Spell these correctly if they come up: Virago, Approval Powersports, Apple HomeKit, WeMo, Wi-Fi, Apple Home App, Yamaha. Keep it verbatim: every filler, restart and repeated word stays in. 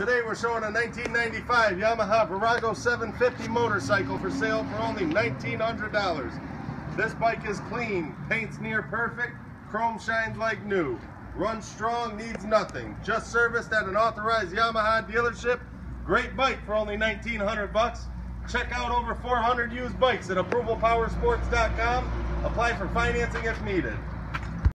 Today we're showing a nineteen ninety-five Yamaha Virago seven fifty motorcycle for sale for only nineteen hundred dollars. This bike is clean, paint's near perfect, chrome shines like new, runs strong, needs nothing. Just serviced at an authorized Yamaha dealership. Great bike for only nineteen hundred bucks. Check out over four hundred used bikes at approval power sports dot com. Apply for financing if needed.